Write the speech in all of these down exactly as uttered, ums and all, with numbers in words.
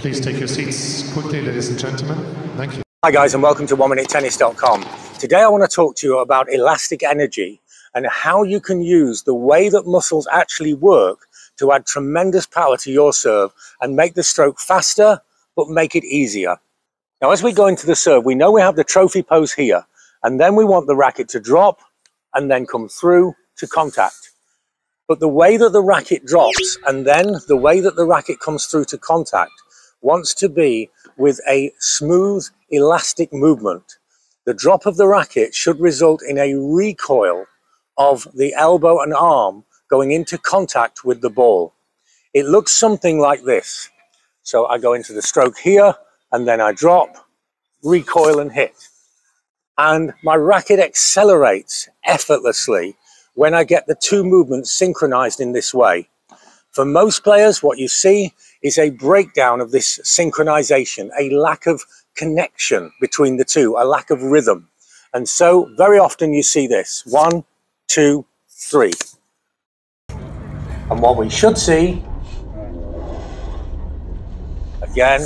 Please take your seats quickly, ladies and gentlemen. Thank you. Hi guys, and welcome to one minute tennis dot com. Today I want to talk to you about elastic energy and how you can use the way that muscles actually work to add tremendous power to your serve and make the stroke faster, but make it easier. Now, as we go into the serve, we know we have the trophy pose here, and then we want the racket to drop and then come through to contact. But the way that the racket drops and then the way that the racket comes through to contact wants to be with a smooth, elastic movement. The drop of the racket should result in a recoil of the elbow and arm going into contact with the ball. It looks something like this. So I go into the stroke here, and then I drop, recoil and hit. And my racket accelerates effortlessly when I get the two movements synchronized in this way. For most players, what you see is a breakdown of this synchronization, a lack of connection between the two, a lack of rhythm. And so very often you see this, one, two, three. And what we should see, again.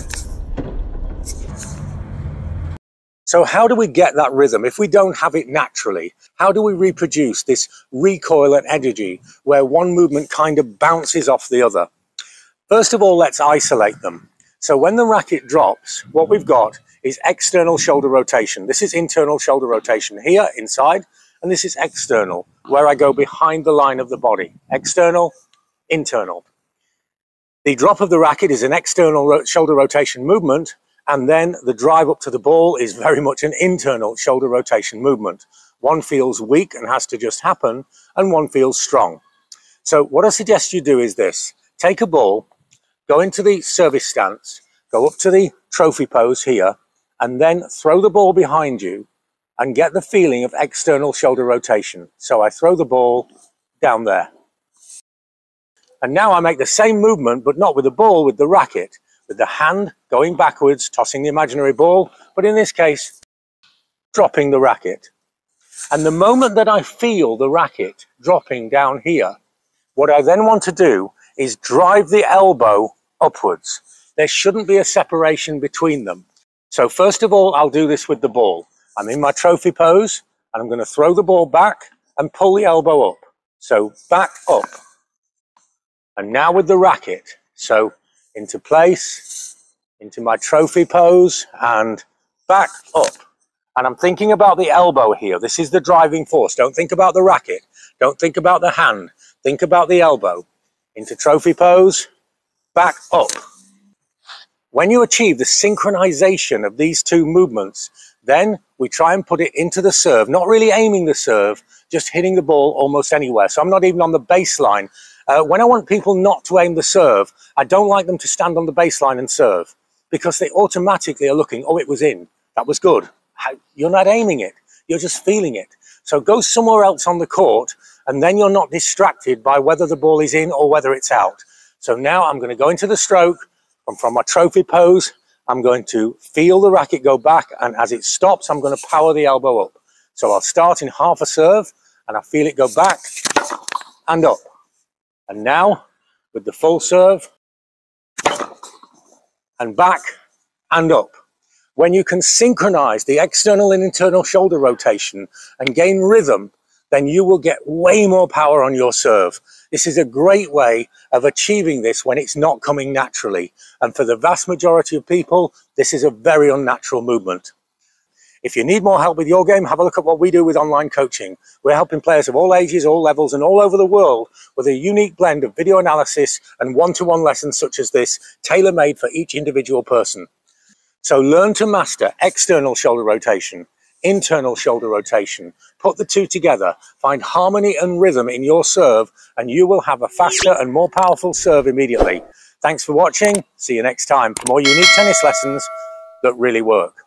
So how do we get that rhythm if we don't have it naturally? How do we reproduce this recoil and energy where one movement kind of bounces off the other? First of all, let's isolate them. So when the racket drops, what we've got is external shoulder rotation. This is internal shoulder rotation here inside, and this is external, where I go behind the line of the body. External, internal. The drop of the racket is an external ro- shoulder rotation movement, and then the drive up to the ball is very much an internal shoulder rotation movement. One feels weak and has to just happen, and one feels strong. So what I suggest you do is this. Take a ball, go into the service stance, go up to the trophy pose here, and then throw the ball behind you and get the feeling of external shoulder rotation. So I throw the ball down there. And now I make the same movement, but not with the ball, with the racket, with the hand going backwards, tossing the imaginary ball, but in this case, dropping the racket. And the moment that I feel the racket dropping down here, what I then want to do is drive the elbow upwards. There shouldn't be a separation between them. So first of all, I'll do this with the ball. I'm in my trophy pose, and I'm going to throw the ball back and pull the elbow up. So back up. And now with the racket, so into place, into my trophy pose, and back up. And I'm thinking about the elbow here. This is the driving force. Don't think about the racket. Don't think about the hand. Think about the elbow. Into trophy pose, back up. When you achieve the synchronization of these two movements, then we try and put it into the serve, not really aiming the serve, just hitting the ball almost anywhere. So I'm not even on the baseline. Uh, when I want people not to aim the serve, I don't like them to stand on the baseline and serve, because they automatically are looking, oh, it was in, that was good. How? You're not aiming it, you're just feeling it. So go somewhere else on the court, and then you're not distracted by whether the ball is in or whether it's out. So now I'm going to go into the stroke, and from my trophy pose, I'm going to feel the racket go back, and as it stops, I'm going to power the elbow up. So I'll start in half a serve, and I feel it go back and up. And now, with the full serve, and back and up. When you can synchronize the external and internal shoulder rotation and gain rhythm, then you will get way more power on your serve. This is a great way of achieving this when it's not coming naturally. And for the vast majority of people, this is a very unnatural movement. If you need more help with your game, have a look at what we do with online coaching. We're helping players of all ages, all levels, and all over the world with a unique blend of video analysis and one-to-one lessons such as this, tailor-made for each individual person. So learn to master external shoulder rotation, internal shoulder rotation. Put the two together, find harmony and rhythm in your serve, and you will have a faster and more powerful serve immediately. Thanks for watching. See you next time for more unique tennis lessons that really work.